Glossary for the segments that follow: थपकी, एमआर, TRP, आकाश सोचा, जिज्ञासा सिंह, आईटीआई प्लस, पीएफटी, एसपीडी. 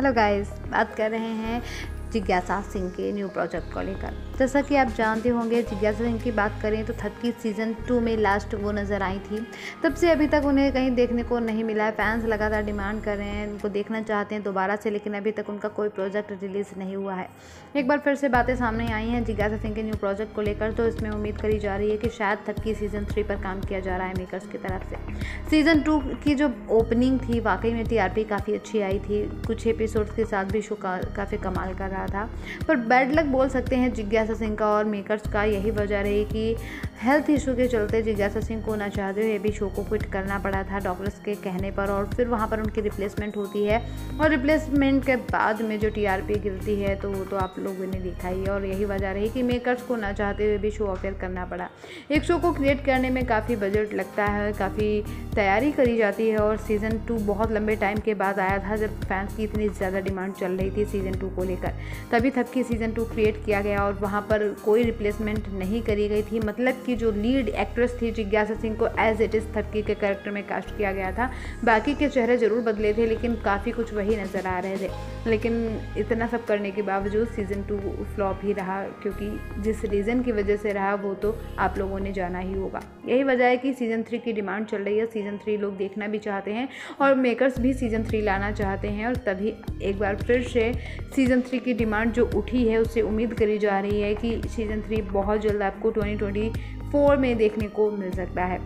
Hello guys, बात कर रहे हैं जिज्ञासा सिंह के न्यू प्रोजेक्ट को लेकर। जैसा कि आप जानते होंगे, जिज्ञासा सिंह की बात करें तो थपकी सीज़न 2 में लास्ट वो नज़र आई थी। तब से अभी तक उन्हें कहीं देखने को नहीं मिला है। फैंस लगातार डिमांड कर रहे हैं, उनको देखना चाहते हैं दोबारा से, लेकिन अभी तक उनका कोई प्रोजेक्ट रिलीज़ नहीं हुआ है। एक बार फिर से बातें सामने आई हैं जिज्ञासा सिंह के न्यू प्रोजेक्ट को लेकर, तो इसमें उम्मीद करी जा रही है कि शायद थपकी सीज़न 3 पर काम किया जा रहा है मेकर्स की तरफ से। सीज़न 2 की जो ओपनिंग थी, वाकई में TRP काफ़ी अच्छी आई थी। कुछ एपिसोड्स के साथ भी शो काफ़ी कमाल कर रहा था, पर बैड लक बोल सकते हैं जिज्ञासा सिंह का और मेकर्स का। यही वजह रही कि हेल्थ इशू के चलते जिज्ञासा सिंह को ना चाहते हुए भी शो को क्विट करना पड़ा था डॉक्टर्स के कहने पर, और फिर वहाँ पर उनकी रिप्लेसमेंट होती है, और रिप्लेसमेंट के बाद में जो TRP गिरती है तो वो तो आप लोगों ने देखा ही। और यही वजह रही कि मेकर्स को ना चाहते हुए भी शो ऑफेयर करना पड़ा। एक शो को क्रिएट करने में काफ़ी बजट लगता है, काफ़ी तैयारी करी जाती है, और सीज़न 2 बहुत लंबे टाइम के बाद आया था, जब फैंस की इतनी ज़्यादा डिमांड चल रही थी सीज़न 2 को लेकर, तभी थपकी सीज़न 2 क्रिएट किया गया। और वहाँ पर कोई रिप्लेसमेंट नहीं करी गई थी, मतलब कि जो लीड एक्ट्रेस थी जिज्ञासा सिंह को एज इट इज़ थपकी के कैरेक्टर में कास्ट किया गया था। बाकी के चेहरे ज़रूर बदले थे, लेकिन काफ़ी कुछ वही नज़र आ रहे थे। लेकिन इतना सब करने के बावजूद सीज़न 2 फ्लॉप ही रहा, क्योंकि जिस रीज़न की वजह से रहा वो तो आप लोगों ने जाना ही होगा। यही वजह है कि सीज़न 3 की डिमांड चल रही है, सीज़न 3 लोग देखना भी चाहते हैं, और मेकर्स भी सीज़न 3 लाना चाहते हैं, और तभी एक बार फिर से सीज़न 3 की डिमांड जो उठी है उससे उम्मीद करी जा रही है कि सीज़न 3 बहुत जल्द आपको 2024 में देखने को मिल सकता है।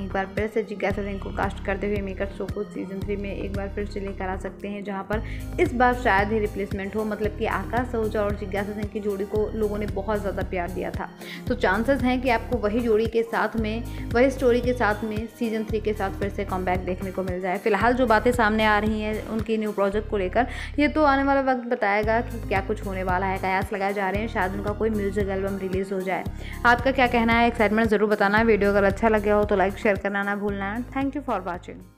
एक बार फिर से जिज्ञासा सिंह को कास्ट करते हुए मेकअप शो को सीज़न 3 में एक बार फिर से लेकर आ सकते हैं, जहां पर इस बार शायद ही रिप्लेसमेंट हो। मतलब कि आकाश सोचा और जिज्ञासा सिंह की जोड़ी को लोगों ने बहुत ज़्यादा प्यार दिया था, तो चांसेस हैं कि आपको वही जोड़ी के साथ में, वही स्टोरी के साथ में सीज़न 3 के साथ फिर से कॉमबैक देखने को मिल जाए। फिलहाल जो बातें सामने आ रही हैं उनकी न्यू प्रोजेक्ट को लेकर, ये तो आने वाला वक्त बताएगा कि क्या कुछ होने वाला है। कयास लगाए जा रहे हैं शायद उनका कोई म्यूज़िक एल्बम रिलीज़ हो जाए। आपका क्या कहना है, एक्साइटमेंट ज़रूर बताना। वीडियो अगर अच्छा लगे हो तो लाइक शेयर करना ना भूलना। Thank you for watching.